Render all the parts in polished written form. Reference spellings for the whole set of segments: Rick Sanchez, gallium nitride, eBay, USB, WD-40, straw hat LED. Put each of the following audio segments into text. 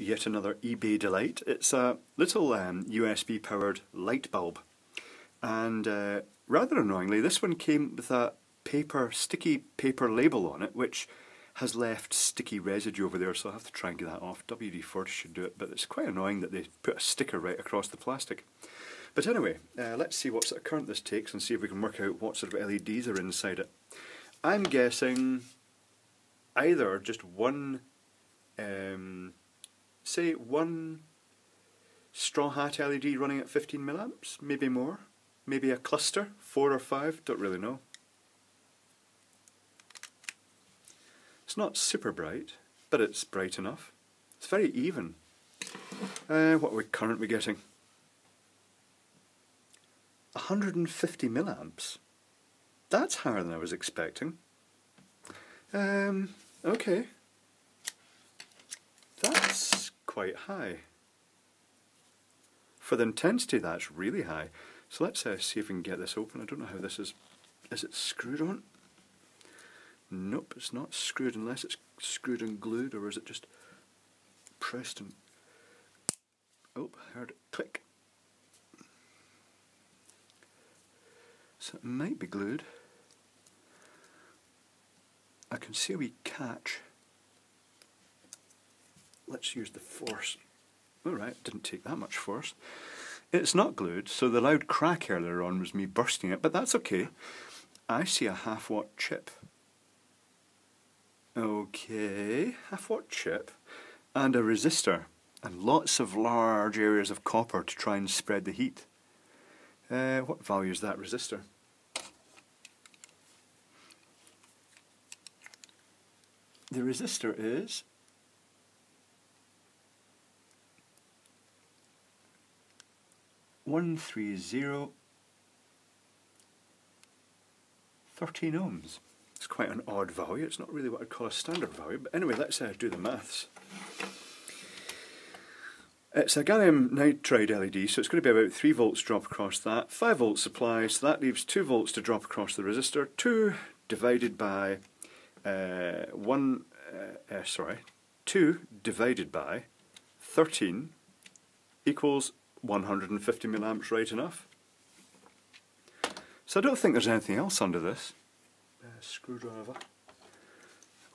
yet another eBay delight. It's a little USB powered light bulb, and rather annoyingly this one came with a sticky paper label on it, which has left sticky residue over there, so I'll have to try and get that off. WD-40 should do it, but it's quite annoying that they put a sticker right across the plastic. But anyway, let's see what sort of current this takes and see if we can work out what sort of LEDs are inside it. I'm guessing either just one, say one straw hat LED running at 15 milliamps, maybe more, maybe a cluster, 4 or 5, don't really know. It's not super bright, but it's bright enough. It's very even. What are we currently getting? 150 milliamps. That's higher than I was expecting. Okay. That's quite high. For the intensity, that's really high. So let's see if we can get this open. I don't know how this is. Is it screwed on? Nope, it's not screwed, unless it's screwed and glued, or is it just pressed and... Oh, I heard it click. So it might be glued. I can see a wee catch. Let's use the force. Alright, didn't take that much force. It's not glued, so the loud crack earlier on was me bursting it, but that's okay. I see a 1/2 watt chip. Okay, 1/2 watt chip and a resistor and lots of large areas of copper to try and spread the heat. What value is that resistor? The resistor is 130.13 ohms. It's quite an odd value, it's not really what I'd call a standard value, but anyway, let's do the maths. It's a gallium nitride LED, so it's going to be about 3 volts drop across that, 5 volts supply, so that leaves 2 volts to drop across the resistor, 2 divided by 13 equals 150 milliamps, right enough. So I don't think there's anything else under this. Screwdriver.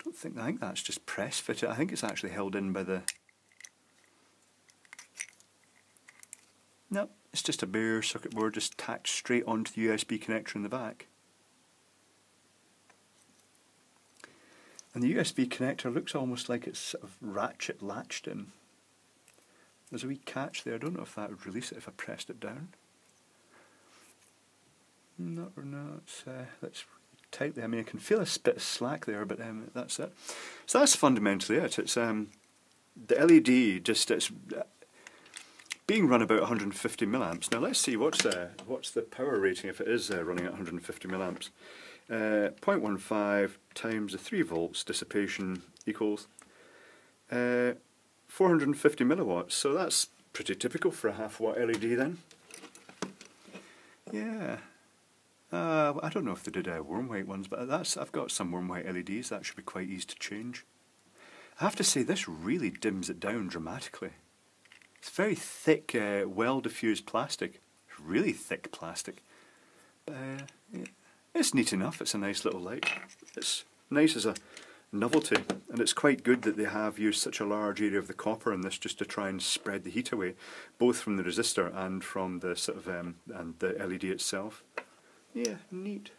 I think that's just press fitted. I think it's actually held in by the... No, it's just a bare circuit board just tacked straight onto the USB connector in the back. And the USB connector looks almost like it's sort of ratchet latched in. There's a wee catch there. I don't know if that would release it if I pressed it down. Let's tight there. I mean, I can feel a bit of slack there, but that's it. So that's fundamentally it. It's the LED just it's being run about 150 milliamps. Now let's see what's the power rating if it is running at 150 milliamps. 0.15 times the 3 volts dissipation equals 450 milliwatts. So that's pretty typical for a 1/2 watt LED then. Yeah. I don't know if they did warm white ones, but I've got some warm white LEDs, that should be quite easy to change. I have to say this really dims it down dramatically. It's very thick, well diffused plastic. It's really thick plastic. But, yeah, it's neat enough, it's a nice little light. It's nice as a novelty, and it's quite good that they have used such a large area of the copper in this just to try and spread the heat away, both from the resistor and from the and the LED itself. Yeah, neat.